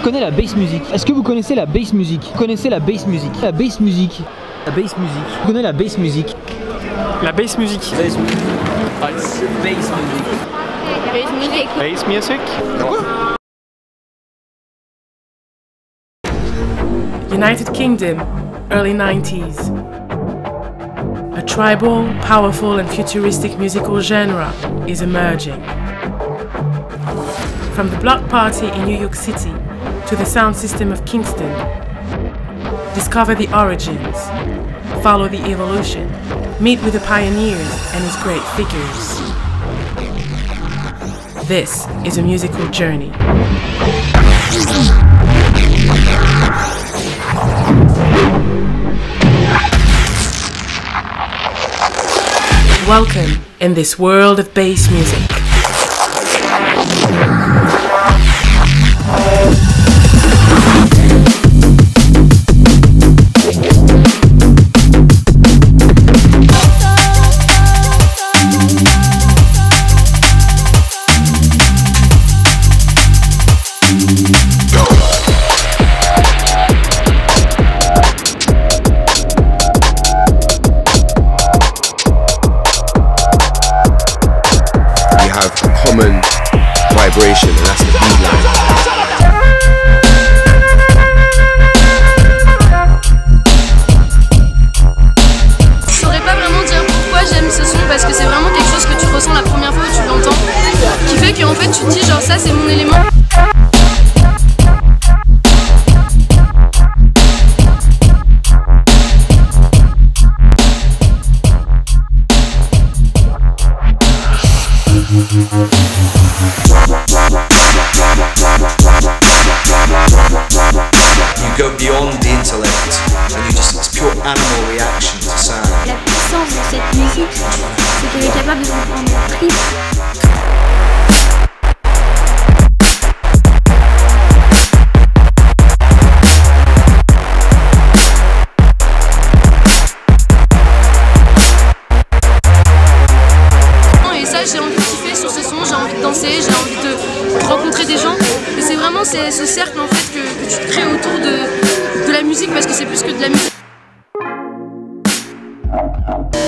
tu connais la bass music? Est-ce que vous connaissez la bass music? Vous connaissez la bass music? La bass music. La bass music. Vous connaissez la bass music? La bass music. Bass music. Bass music. Bass music. United Kingdom, early 90s. A tribal, powerful and futuristic musical genre is emerging. From the block party in New York City to the sound system of Kingston, discover the origins, follow the evolution, meet with the pioneers and his great figures. This is a musical journey. Welcome in this world of bass music. Common vibration, and that's the beat line. Je saurais pas vraiment dire pourquoi j'aime ce son, parce que c'est vraiment quelque chose que tu ressens la première fois où tu l'entends, qui fait qu'en fait tu te dis genre ça c'est mon élément. You go beyond the intellect and you just, it's pure animal reaction to sound. La puissance de cette musique, c'est qu'elle est capable de vous prendre la tripe. C'est ce cercle en fait que tu te crées autour de la musique, parce que c'est plus que de la musique.